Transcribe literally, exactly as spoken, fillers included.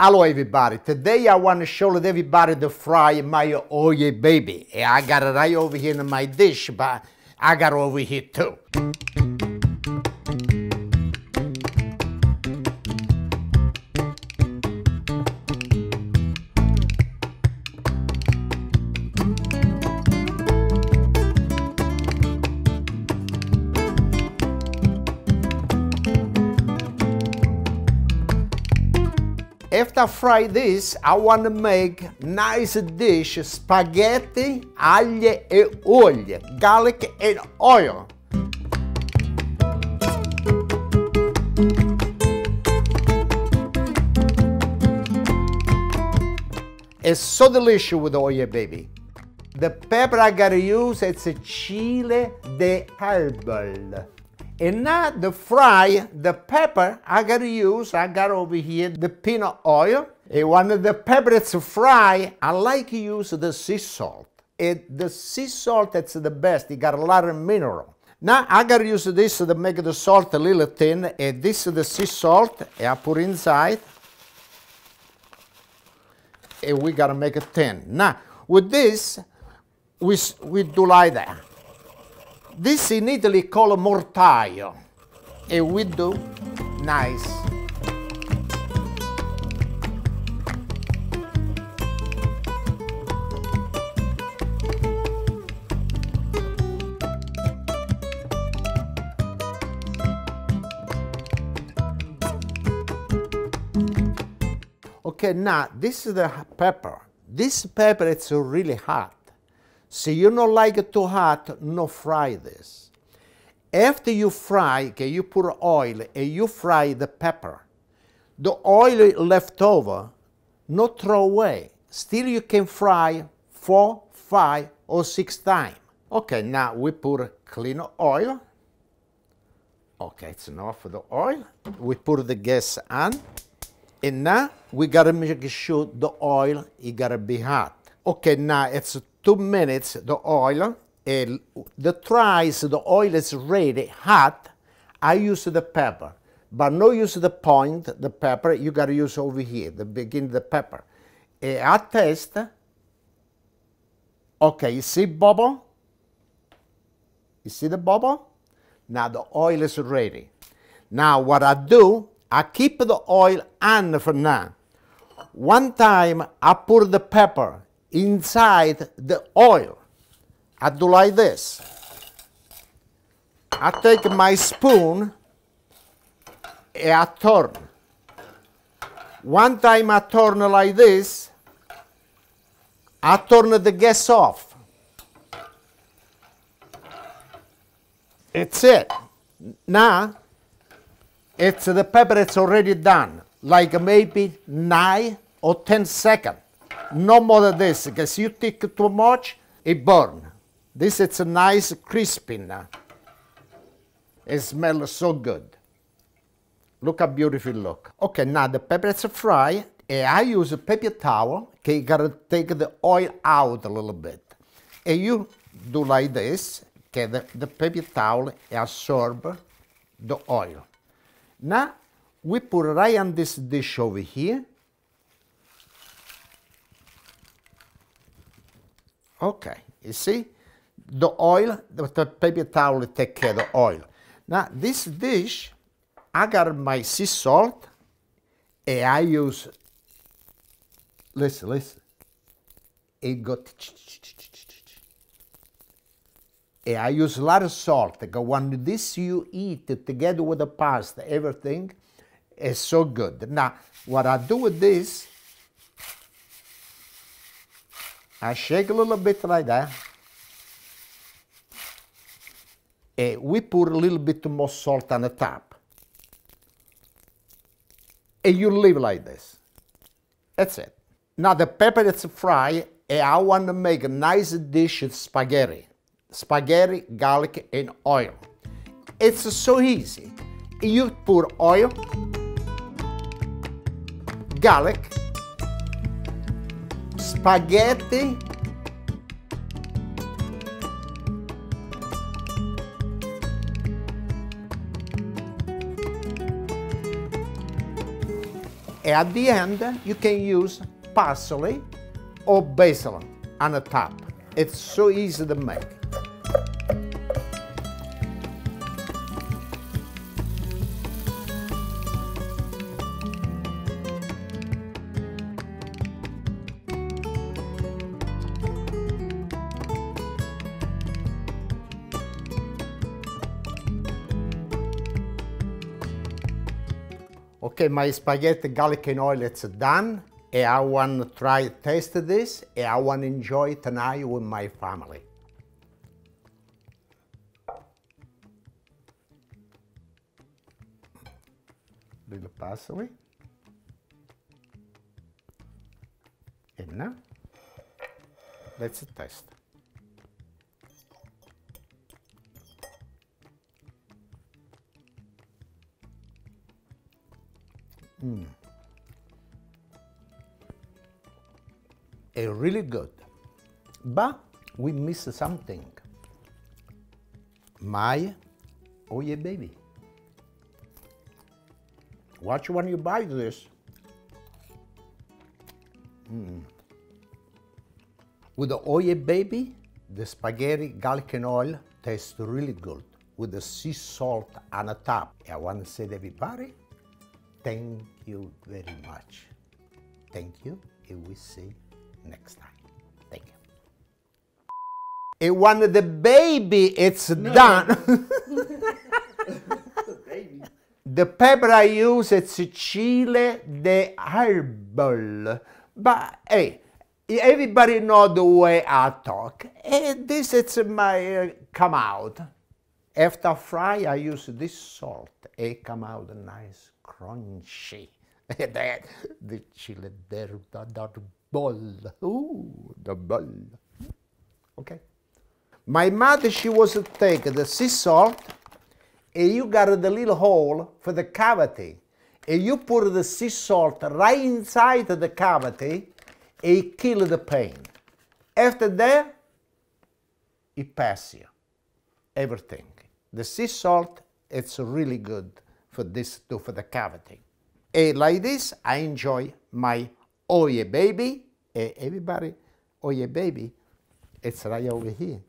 Hello everybody, today I want to show everybody to fry my Oh Yeah Baby. I got it right over here in my dish, but I got it over here too. After I fry this, I want to make nice dish, spaghetti, aglio e olio, garlic and oil. It's so delicious with Oh Yeah Baby. The pepper I gotta use, it's a chile de árbol. And now to fry the pepper, I gotta use, I got over here the peanut oil. And one of the peppers to fry, I like to use the sea salt. It, the sea salt, that's the best. It got a lot of mineral. Now I gotta use this to make the salt a little thin. And this is the sea salt I put inside. And we gotta make it thin. Now with this, we, we do like that. This in Italy called mortaio, and we do nice. Okay, now this is the pepper. This pepper is really hot. So you don't like it too hot, no fry this. After you fry, okay, you put oil and you fry the pepper. The oil left over, not throw away. Still you can fry four, five, or six times. Okay, now we put clean oil. Okay, it's enough for the oil. We put the gas on. And now we gotta make sure the oil, it gotta be hot. Okay, now it's two minutes, the oil, and the tries, the oil is ready, hot. I use the pepper, but no use the point, the pepper, you gotta use over here, the beginning the pepper. And I taste, okay, you see bubble? You see the bubble? Now the oil is ready. Now what I do, I keep the oil on for now. One time I put the pepper inside the oil. I do like this. I take my spoon and I turn. One time I turn like this, I turn the gas off. It's it. Now, it's the pepper it's already done, like maybe nine or ten seconds. No more than this, because you take too much, it burn. This is a nice crispy now. It smells so good. Look how beautiful it look. Okay, now the pepper is fried. And I use a paper towel. Okay, you gotta take the oil out a little bit. And you do like this. Okay, the, the paper towel absorb the oil. Now, we put right on this dish over here. Okay, you see, the oil, the paper towel take care of the oil. Now, this dish, I got my sea salt, and I use, listen, listen, it got, and I use a lot of salt. When this you eat together with the pasta, everything is so good. Now, what I do with this, I shake a little bit like that. And we put a little bit more salt on the top. And you leave like this. That's it. Now the pepper is fried, and I want to make a nice dish of spaghetti. Spaghetti, garlic, and oil. It's so easy. You put oil, garlic, spaghetti, At the end, you can use parsley or basil on the top. It's so easy to make. Okay, my spaghetti garlic and oil, it's done. And I want to try taste this, and I want to enjoy it tonight with my family. Little parsley. And now, let's taste. Mm. It's really good, but we miss something. My Oh Yeah Baby. Watch when you buy this. Mm. With the Oh Yeah Baby, the spaghetti garlic and oil tastes really good with the sea salt on the top. I want to say to everybody, thank you very much. Thank you, and we see you next time. Thank you. And when the baby it's no. done, the, baby. The pepper I use, it's chile de árbol. But hey, everybody know the way I talk. And this it's my uh, come out. After fry, I use this salt. It come out nice, crunchy. That the chile de árbol. Ooh, the ball. Okay. My mother, she was take the sea salt, and you got the little hole for the cavity, and you put the sea salt right inside the cavity, and it kill the pain. After that, it pass you everything. The sea salt, it's really good for this too, for the cavity. And like this, I enjoy my Oh Yeah Baby. And everybody, Oh Yeah Baby, it's right over here.